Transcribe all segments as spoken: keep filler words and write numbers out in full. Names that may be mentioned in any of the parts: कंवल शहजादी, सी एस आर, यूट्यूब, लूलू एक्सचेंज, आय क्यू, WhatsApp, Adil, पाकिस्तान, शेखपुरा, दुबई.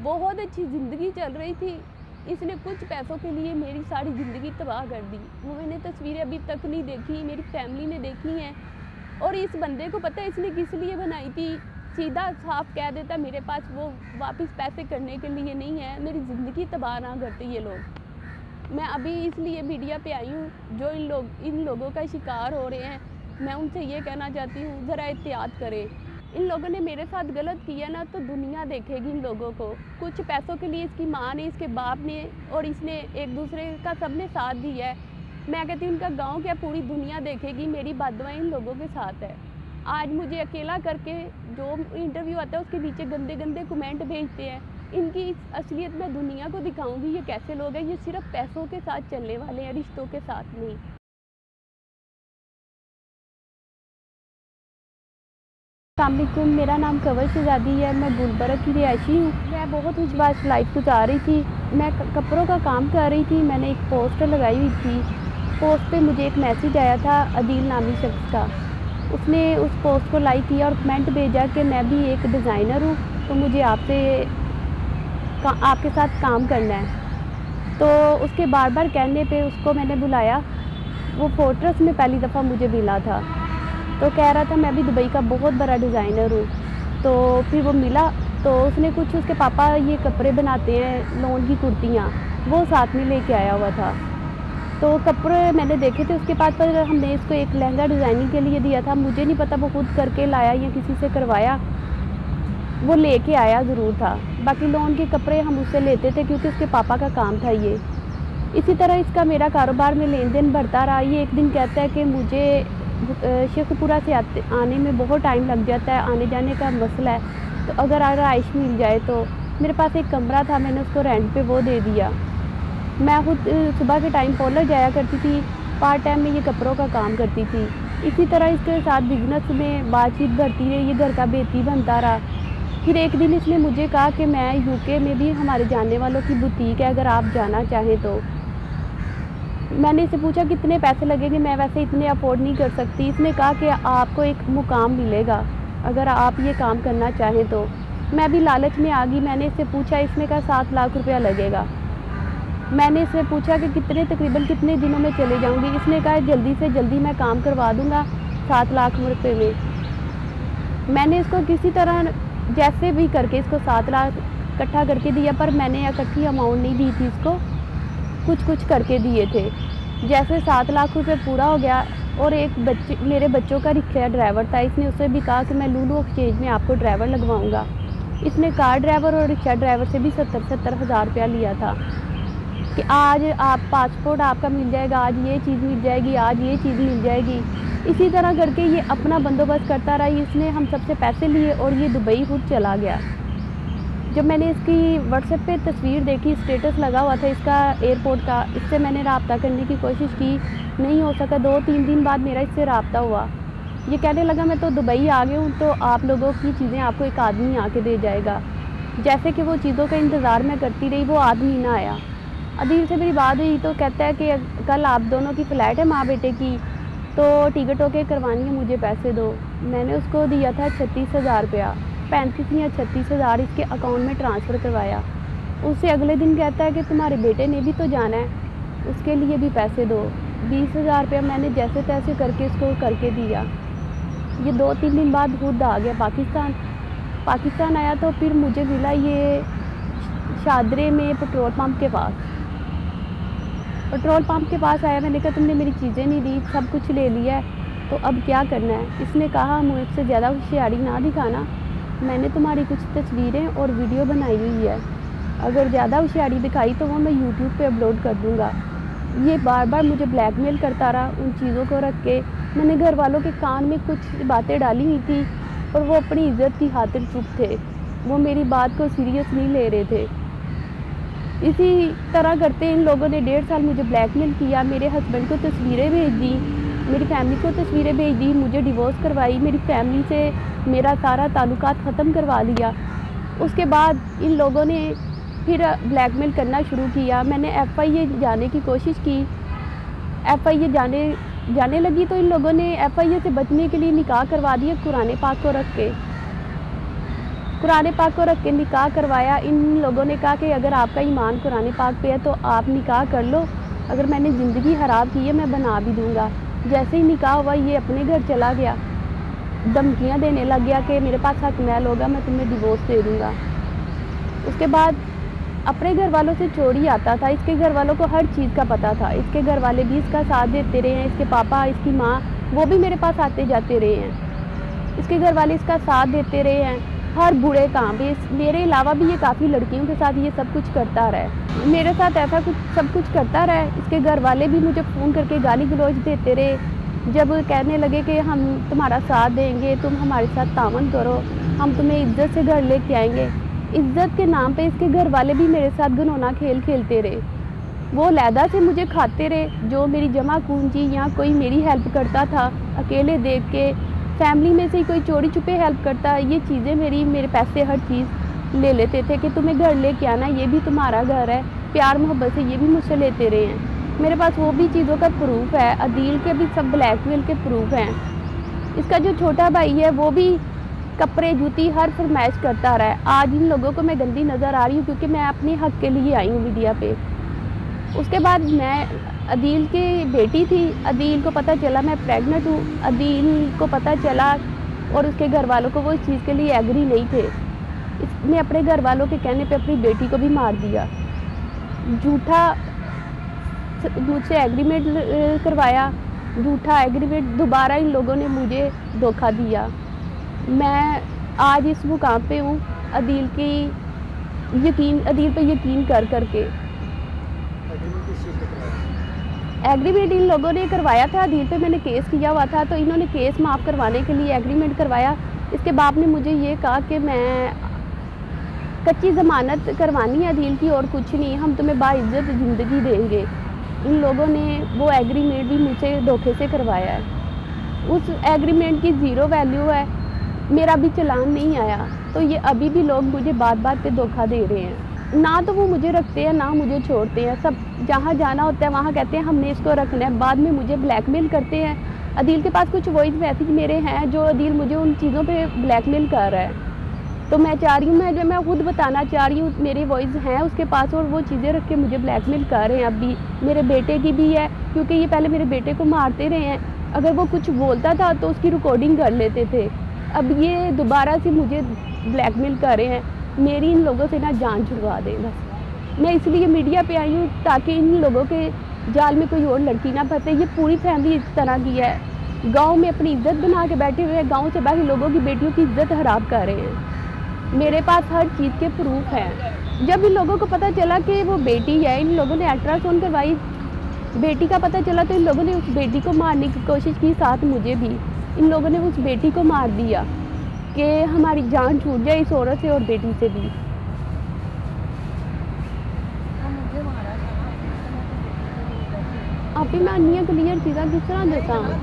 बहुत अच्छी ज़िंदगी चल रही थी, इसने कुछ पैसों के लिए मेरी सारी ज़िंदगी तबाह कर दी। वो मैंने तस्वीरें अभी तक नहीं देखी, मेरी फैमिली ने देखी हैं। और इस बंदे को पता है इसने किस लिए बनाई थी, सीधा साफ कह देता मेरे पास वो वापस पैसे करने के लिए नहीं है, मेरी ज़िंदगी तबाह ना करते ये लोग। मैं अभी इसलिए मीडिया पे आई हूँ जो इन लोग इन लोगों का शिकार हो रहे हैं, मैं उनसे ये कहना चाहती हूँ ज़रा एहतियात करें। इन लोगों ने मेरे साथ गलत किया ना तो दुनिया देखेगी इन लोगों को। कुछ पैसों के लिए इसकी माँ ने, इसके बाप ने और इसने एक दूसरे का सबने साथ दिया है। मैं कहती हूँ इनका गांव क्या पूरी दुनिया देखेगी, मेरी बददुआएं इन लोगों के साथ है। आज मुझे अकेला करके जो इंटरव्यू आता है उसके नीचे गंदे गंदे कमेंट भेजते हैं। इनकी असलियत मैं दुनिया को दिखाऊँगी ये कैसे लोग हैं। ये सिर्फ पैसों के साथ चलने वाले हैं, रिश्तों के साथ नहीं। अस्सलामुअलैकुम, मेरा नाम कंवल शहजादी है, मैं बुलबलक की रिहायशी हूँ। मैं बहुत कुछ बात लाइफ गुजार रही थी, मैं कपड़ों का काम कर रही थी। मैंने एक पोस्टर लगाई हुई थी, पोस्ट पे मुझे एक मैसेज आया था आदिल नामी शख्स का। उसने उस पोस्ट को लाइक किया और कमेंट भेजा कि मैं भी एक डिज़ाइनर हूँ तो मुझे आपसे आपके साथ काम करना है। तो उसके बार बार कहने पर उसको मैंने बुलाया, वो फोर्ट्रेस में पहली दफ़ा मुझे मिला था। तो कह रहा था मैं भी दुबई का बहुत बड़ा डिज़ाइनर हूँ। तो फिर वो मिला तो उसने कुछ, उसके पापा ये कपड़े बनाते हैं लॉन की कुर्तियाँ, वो साथ में लेके आया हुआ था। तो कपड़े मैंने देखे थे उसके पास, पर हमने इसको एक लहंगा डिज़ाइनिंग के लिए दिया था। मुझे नहीं पता वो खुद करके लाया या किसी से करवाया, वो लेके आया ज़रूर था। बाकी लॉन के कपड़े हम उससे लेते थे क्योंकि उसके पापा का काम था ये। इसी तरह इसका मेरा कारोबार में लेन देन बढ़ता रहा। ये एक दिन कहता है कि मुझे शेखपुरा से आते आने में बहुत टाइम लग जाता है, आने जाने का मसला है, तो अगर आराइश मिल जाए तो। मेरे पास एक कमरा था, मैंने उसको रेंट पे वो दे दिया। मैं खुद सुबह के टाइम पॉलर जाया करती थी, पार्ट टाइम में ये कपड़ों का काम करती थी। इसी तरह इसके साथ बिजनेस में बातचीत बढ़ती रही, ये घर का बेटी बनता रहा। फिर एक दिन इसने मुझे कहा कि मैं यूके में भी हमारे जानने वालों की बुटीक है, अगर आप जाना चाहें तो। मैंने इसे पूछा कितने पैसे लगेंगे, मैं वैसे इतने अफोर्ड नहीं कर सकती। इसने कहा कि आपको एक मुकाम मिलेगा अगर आप ये काम करना चाहें तो। मैं भी लालच में आ गई, मैंने इससे पूछा, इसने कहा सात लाख रुपया लगेगा। मैंने इससे पूछा कि कितने तकरीबन कितने दिनों में चले जाऊंगी, इसने कहा जल्दी से जल्दी मैं काम करवा दूँगा सात लाख रुपये में। मैंने इसको किसी तरह जैसे भी करके इसको सात लाख इकट्ठा करके दिया, पर मैंने इकट्ठी अमाउंट नहीं दी थी इसको, कुछ कुछ करके दिए थे। जैसे सात लाख रुपए पूरा हो गया और एक बच्चे मेरे बच्चों का रिक्शा ड्राइवर था, इसने उससे भी कहा कि मैं लूलू एक्सचेंज में आपको ड्राइवर लगवाऊंगा। इसने कार ड्राइवर और रिक्शा ड्राइवर से भी सत्तर सत्तर हज़ार रुपया लिया था कि आज आप पासपोर्ट आपका मिल जाएगा, आज ये चीज़ मिल जाएगी, आज ये चीज़ मिल जाएगी। इसी तरह करके ये अपना बंदोबस्त करता रहा। इसने हम सबसे पैसे लिए और ये दुबई खुद चला गया। जब मैंने इसकी व्हाट्सएप पे तस्वीर देखी, स्टेटस लगा हुआ था इसका एयरपोर्ट का, इससे मैंने रब्ता करने की कोशिश की, नहीं हो सका। दो तीन दिन बाद मेरा इससे रब्ता हुआ, ये कहने लगा मैं तो दुबई आ गया हूँ तो आप लोगों की चीज़ें आपको एक आदमी आके दे जाएगा। जैसे कि वो चीज़ों का इंतज़ार मैं करती रही, वो आदमी ना आया। आदिल से मेरी बात हुई तो कहता है कि कल आप दोनों की फ़्लाइट है माँ बेटे की, तो टिकटों के करवानी है, मुझे पैसे दो। मैंने उसको दिया था छत्तीस हज़ार रुपया, पैंतीस या छत्तीस हज़ार इसके अकाउंट में ट्रांसफ़र करवाया। उससे अगले दिन कहता है कि तुम्हारे बेटे ने भी तो जाना है, उसके लिए भी पैसे दो। बीस हज़ार रुपया मैंने जैसे तैसे करके उसको करके दिया। ये दो तीन दिन बाद खुद आ गया पाकिस्तान। पाकिस्तान आया तो फिर मुझे मिला ये शादरे में पेट्रोल पम्प के पास। पेट्रोल पम्प के पास आया, मैंने कहा तुमने मेरी चीज़ें नहीं दी, सब कुछ ले लिया है, तो अब क्या करना है। इसने कहा मुझसे ज़्यादा होशियारी ना दिखाना, मैंने तुम्हारी कुछ तस्वीरें और वीडियो बनाई हुई है, अगर ज़्यादा होशियारी दिखाई तो वो मैं यूट्यूब पे अपलोड कर दूँगा। ये बार बार मुझे ब्लैकमेल करता रहा। उन चीज़ों को रख के मैंने घर वालों के कान में कुछ बातें डाली हुई थी और वो अपनी इज़्ज़त की खातिर चुप थे, वो मेरी बात को सीरियस नहीं ले रहे थे। इसी तरह करते इन लोगों ने डेढ़ साल मुझे ब्लैकमेल किया। मेरे हस्बैंड को तस्वीरें भेज दी, मेरी फैमिली को तस्वीरें भेज दी, मुझे डिवोर्स करवाई, मेरी फैमिली से मेरा सारा ताल्लुकात ख़त्म करवा लिया। उसके बाद इन लोगों ने फिर ब्लैकमेल करना शुरू किया। मैंने एफ आई ए जाने की कोशिश की, एफ आई ए जाने जाने लगी तो इन लोगों ने एफ आई ए से बचने के लिए निकाह करवा दिया कुरान पाक को रख के। कुरान पाक को रख के निकाह करवाया। इन लोगों ने कहा कि अगर आपका ईमान कुरान पाक पे है तो आप निकाह कर लो, अगर मैंने ज़िंदगी ख़राब की है मैं बना भी दूँगा। जैसे ही निकाह हुआ ये अपने घर चला गया, धमकियाँ देने लग गया कि मेरे पास हक मैल होगा मैं तुम्हें डिवोर्स दे दूँगा। उसके बाद अपने घर वालों से चोरी आता था, इसके घर वालों को हर चीज़ का पता था, इसके घर वाले भी इसका साथ देते रहे हैं, इसके पापा इसकी माँ वो भी मेरे पास आते जाते रहे हैं, इसके घर वाले इसका साथ देते रहे हैं हर बुरे काम पे। मेरे अलावा भी ये काफ़ी लड़कियों के साथ ये सब कुछ करता रहा, मेरे साथ ऐसा कुछ सब कुछ करता रहा। इसके घर वाले भी मुझे फ़ोन करके गाली गलौज देते रहे, जब कहने लगे कि हम तुम्हारा साथ देंगे, तुम हमारे साथ तावन करो, हम तुम्हें इज्जत से घर लेके आएंगे। इज्जत के नाम पे इसके घर वाले भी मेरे साथ घिनौना खेल खेलते रहे, वो लैदा से मुझे खाते रहे। जो मेरी जमा पूंजी या कोई मेरी हेल्प करता था अकेले देख के, फैमिली में से कोई चोरी छुपे हेल्प करता, ये चीज़ें मेरी मेरे पैसे हर चीज़ ले लेते थे कि तुम्हें घर लेके आना, ये भी तुम्हारा घर है। प्यार मोहब्बत से ये भी मुझसे लेते रहे हैं, मेरे पास वो भी चीज़ों का प्रूफ है, अदील के भी सब ब्लैकमेल के प्रूफ हैं। इसका जो छोटा भाई है वो भी कपड़े जूती हर फरमाइश करता रहा है। आज इन लोगों को मैं गंदी नज़र आ रही हूँ क्योंकि मैं अपने हक़ के लिए आई हूँ मीडिया पे। उसके बाद मैं अदील की बेटी थी, अदील को पता चला मैं प्रेग्नेंट हूँ, अदील को पता चला और उसके घर वालों को वो इस चीज़ के लिए एग्री नहीं थे। इसने अपने घर वालों के कहने पे अपनी बेटी को भी मार दिया, झूठा मुझसे एग्रीमेंट करवाया, झूठा एग्रीमेंट दोबारा इन लोगों ने मुझे धोखा दिया। मैं आज इस मुकाम पे हूँ अदील की यकीन अदील पे यकीन कर कर के। एग्रीमेंट इन लोगों ने करवाया था, अदील पे मैंने केस किया हुआ था, तो इन्होंने केस माफ़ करवाने के लिए एग्रीमेंट करवाया। इसके बाप ने मुझे ये कहा कि मैं कच्ची ज़मानत करवानी है अदील की और कुछ नहीं, हम तुम्हें बाइज़्ज़त ज़िंदगी देंगे। इन लोगों ने वो एग्रीमेंट भी मुझे धोखे से करवाया है, उस एग्रीमेंट की ज़ीरो वैल्यू है, मेरा भी चलान नहीं आया। तो ये अभी भी लोग मुझे बात बात पे धोखा दे रहे हैं, ना तो वो मुझे रखते हैं ना मुझे छोड़ते हैं। सब जहाँ जाना होता है वहाँ कहते हैं हमने इसको रखना है, बाद में मुझे ब्लैकमेल करते हैं। अदील के पास कुछ वॉइस मैसेज मेरे हैं जो अदील मुझे उन चीज़ों पे ब्लैकमेल कर रहा है। तो मैं चाह रही हूँ मैं जो मैं खुद बताना चाह रही हूँ, मेरे वॉइस हैं उसके पास और वो चीज़ें रख के मुझे ब्लैकमेल कर रहे हैं। अभी मेरे बेटे की भी है क्योंकि ये पहले मेरे बेटे को मारते रहे हैं, अगर वो कुछ बोलता था तो उसकी रिकॉर्डिंग कर लेते थे। अब ये दोबारा से मुझे ब्लैकमेल कर रहे हैं, मेरी इन लोगों से ना जान छुड़वा दें। बस मैं इसलिए मीडिया पे आई हूँ ताकि इन लोगों के जाल में कोई और लड़की ना फंसे। ये पूरी फैमिली इस तरह की है, गांव में अपनी इज्जत बना के बैठे हुए हैं, गांव से बाहर लोगों की बेटियों की इज्जत खराब कर रहे हैं। मेरे पास हर चीज़ के प्रूफ हैं। जब इन लोगों को पता चला कि वो बेटी है, इन लोगों ने अल्ट्रासाउंड करवाई, बेटी का पता चला तो इन लोगों ने उस बेटी को मारने की कोशिश की, साथ मुझे भी। इन लोगों ने उस बेटी को मार दिया कि हमारी जान छूट जाए इस औरत से और बेटी से भी। आप ही मैं अन्य क्लियर चीज़ा किस तरह देता हूँ।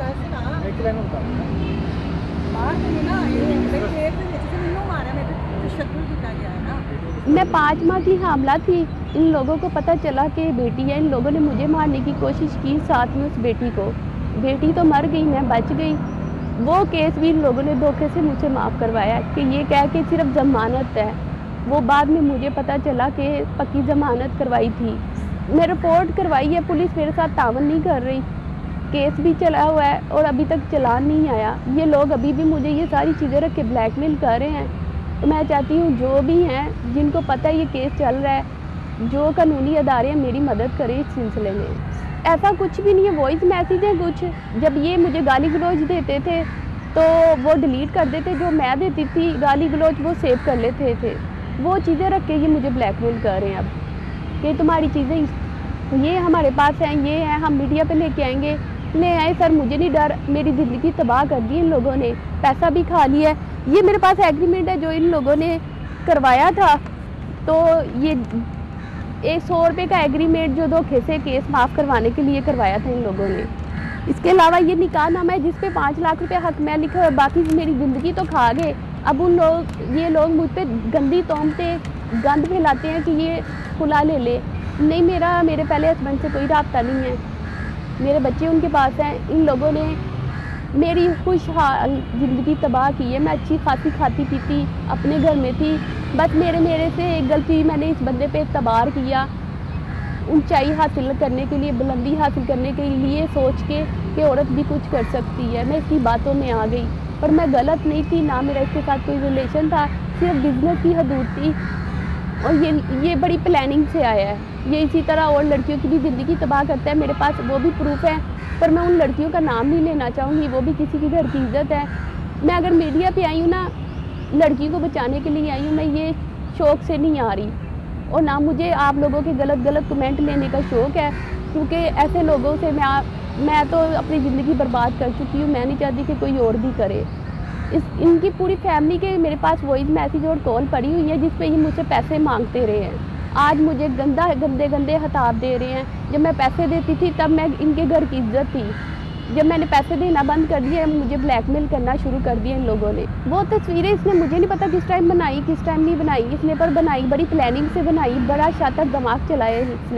मैं पाँच माह की हामला थी, इन लोगों को पता चला कि बेटी है, इन लोगों ने मुझे मारने की कोशिश की, साथ में उस बेटी को। बेटी तो मर गई, मैं बच गई। वो केस भी इन लोगों ने धोखे से मुझे माफ़ करवाया कि ये कह के सिर्फ ज़मानत है। वो बाद में मुझे पता चला कि पक्की ज़मानत करवाई थी, मैं रिपोर्ट करवाई है, पुलिस मेरे साथ तावन नहीं कर रही, केस भी चला हुआ है और अभी तक चलान नहीं आया। ये लोग अभी भी मुझे ये सारी चीज़ें रख के ब्लैकमेल कर रहे हैं। तो मैं चाहती हूँ जो भी हैं जिनको पता है ये केस चल रहा है, जो कानूनी अदारे हैं मेरी मदद करें इस सिलसिले में। ऐसा कुछ भी नहीं है, वॉइस मैसेज है कुछ। जब ये मुझे गाली गलौज देते थे तो वो डिलीट कर देते, जो मैं देती थी गाली गलौज वो सेव कर लेते थे। वो चीज़ें रख के ये मुझे ब्लैकमेल कर रहे हैं अब कि तुम्हारी चीज़ें ये हमारे पास हैं, ये हैं, हम मीडिया पे लेके आएंगे। ले आए सर, मुझे नहीं डर, मेरी ज़िंदगी तबाह कर दी इन लोगों ने, पैसा भी खा लिया है। ये मेरे पास एग्रीमेंट है जो इन लोगों ने करवाया था, तो ये एक सौ रुपये का एग्रीमेंट जो धोखे से केस माफ़ करवाने के लिए करवाया था इन लोगों ने। इसके अलावा ये निकाहनामा है जिसपे पाँच लाख रुपए हक मैं लिखा है, बाकी मेरी ज़िंदगी तो खा गए। अब उन लोग ये लोग मुझ पर गंदी तोमते गंद फैलाते हैं कि ये खुला ले ले। नहीं, मेरा मेरे पहले हस्बैंड से कोई राब्ता नहीं है, मेरे बच्चे उनके पास हैं। इन लोगों ने मेरी खुशहाल ज़िंदगी तबाह की है। मैं अच्छी खासी खाती पीती अपने घर में थी, बस मेरे मेरे से एक गलती मैंने इस बंदे पे तबार किया। ऊंचाई हासिल करने के लिए, बुलंदी हासिल करने के लिए सोच के कि औरत भी कुछ कर सकती है, मैं इसकी बातों में आ गई। पर मैं गलत नहीं थी, ना मेरा इसके साथ कोई रिलेशन था, सिर्फ बिजनेस की हदूद थी। और ये ये बड़ी प्लानिंग से आया है, ये इसी तरह और लड़कियों की भी ज़िंदगी तबाह करता है। मेरे पास वो भी प्रूफ है, पर मैं उन लड़कियों का नाम नहीं लेना चाहूँगी, वो भी किसी की घर की इज्जत है। मैं अगर मीडिया पे आई हूँ ना, लड़की को बचाने के लिए आई हूँ, मैं ये शौक़ से नहीं आ रही। और ना मुझे आप लोगों के गलत गलत कमेंट लेने का शौक़ है, क्योंकि ऐसे लोगों से मैं मैं तो अपनी ज़िंदगी बर्बाद कर चुकी हूँ। मैं नहीं चाहती कि कोई और भी करे। इस इनकी पूरी फैमिली के मेरे पास वॉइस मैसेज और कॉल पड़ी हुई है, जिस पे ये मुझसे पैसे मांगते रहे हैं। आज मुझे गंदा गंदे गंदे हताब दे रहे हैं। जब मैं पैसे देती थी तब मैं इनके घर की इज्जत थी, जब मैंने पैसे देना बंद कर दिया मुझे ब्लैकमेल करना शुरू कर दिया इन लोगों ने। वो तस्वीरें इसने मुझे नहीं पता किस टाइम बनाई, किस टाइम नहीं बनाई इसने, पर बनाई, बड़ी प्लानिंग से बनाई, बड़ा शातिर दिमाग चलाया इसने।